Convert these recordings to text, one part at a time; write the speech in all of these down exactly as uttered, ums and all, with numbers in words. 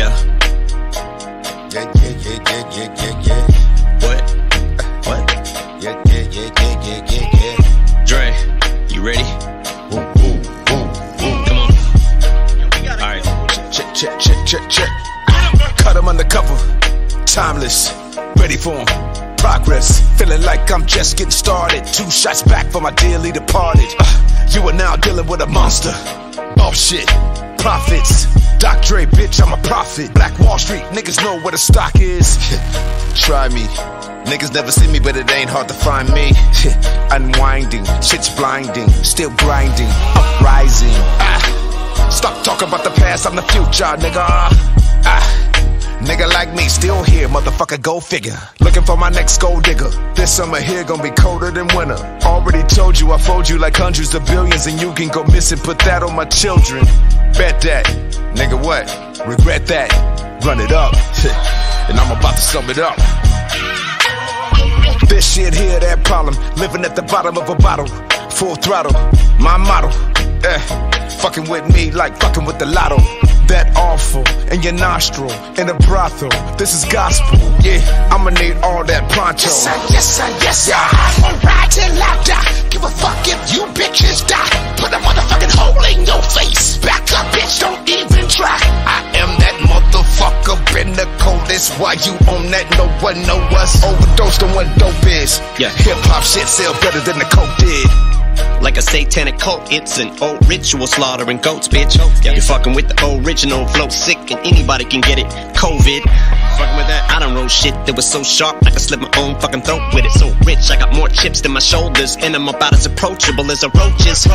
Yeah. Yeah, yeah, yeah, yeah, yeah, yeah, yeah. What? What? Yeah, yeah, yeah, yeah, yeah, yeah, yeah. Dre, you ready? Ooh, ooh, ooh, ooh. Come on. Alright, check, check, check, check, check. Cut him undercover. Timeless. Ready for him. Progress. Feeling like I'm just getting started. Two shots back for my dearly departed. Uh, you are now dealing with a monster. Oh shit. Profits. Doctor Dre, bitch, I'm a prophet. Black Wall Street, niggas know where the stock is. Try me. Niggas never see me, but it ain't hard to find me. Unwinding, shit's blinding, still grinding, uprising. Ah. Stop talking about the past, I'm the future, nigga. Ah. Nigga like me, still here, motherfucker, go figure. Looking for my next gold digger. This summer here gon' be colder than winter. Already told you I fold you like hundreds of billions, and you can go missing, put that on my children. Bet that, nigga what? Regret that, run it up. And I'm about to sum it up. This shit here, that problem. Living at the bottom of a bottle. Full throttle, my motto. Eh, fucking with me like fucking with the lotto. That awful in your nostril, in a brothel. This is gospel. Yeah, I'ma need all that pronto. Yes, sir, yes, sir, yes, sir. I'ma ride till I die. Give a fuck if you bitches die. Put a motherfucking hole in your face. Back up, bitch, don't even try. I am that motherfucker, been the coldest. Why you on that? No one know us. Overdosed on what dope is. Yeah, hip hop shit sell better than the coke did. Like a satanic cult, it's an old ritual slaughtering goats, bitch. Yeah, you're fucking with the original flow, sick, and anybody can get it. COVID. Fucking with that, I done roll shit that was so sharp I could slit my own fucking throat with it. So rich, I got more chips than my shoulders, and I'm about as approachable as a roach's.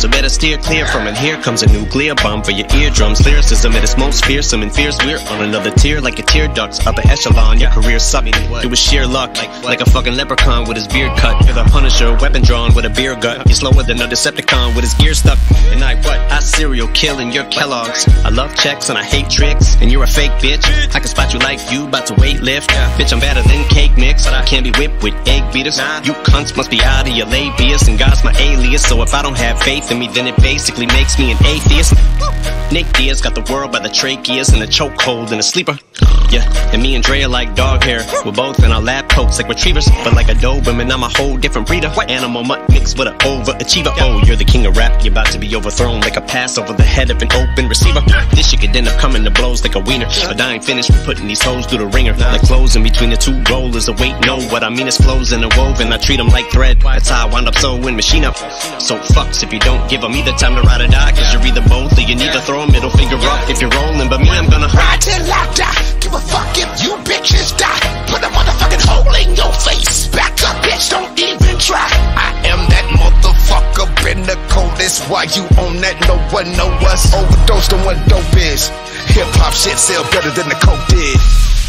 So better steer clear from it. Here comes a nuclear bomb for your eardrums. Lyricism at its most fearsome and fierce. We're on another tier, like your tear ducts. Upper echelon, your career sucked. It was sheer luck, like a fucking leprechaun with his beard cut. You're the Punisher, weapon drawn with a beer gut. You're slower than a Decepticon with his gear stuck. And I what? I serial killing your Kellogg's. I love checks and I hate tricks. And you're a fake bitch. I can spot you like you about to weight lift. Yeah. Bitch, I'm better than cake mix. I can't be whipped with egg beaters. Nah. You cunts must be out of your labias. And God's my alias. So if I don't have faith in me, then it basically makes me an atheist. Nick Diaz got the world by the tracheas and a chokehold and a sleeper. Yeah, and me and Dre are like dog hair. We're both in our lab coats like retrievers. But like a Doberman, I'm a whole different breeder. What? Animal mutt mixed with an overachiever. Yeah. Oh, you're the king of rap. You're about to be overthrown like a pass over the head of an open receiver. Yeah. This shit could end up coming to blows like a wiener. Yeah. But I ain't finished with putting these hoes through the ringer. Nah. Like clothes in between the two rollers. Of weight, no, what I mean is flows in a woven. I treat them like thread. That's how I wound up sewing machine up. So fucks if you don't give them either time to ride or die. Cause you're either both or you need to throw a middle finger up if you're rolling. But me, I'm gonna ride till I die. Give a fuck if you bitches die. Put a motherfucking hole in your face. Back up, bitch, don't even try. I am that motherfucker, been the coldest. Why you on that? No one know us. Overdosed on what dope is. Hip hop shit sell better than the coke did.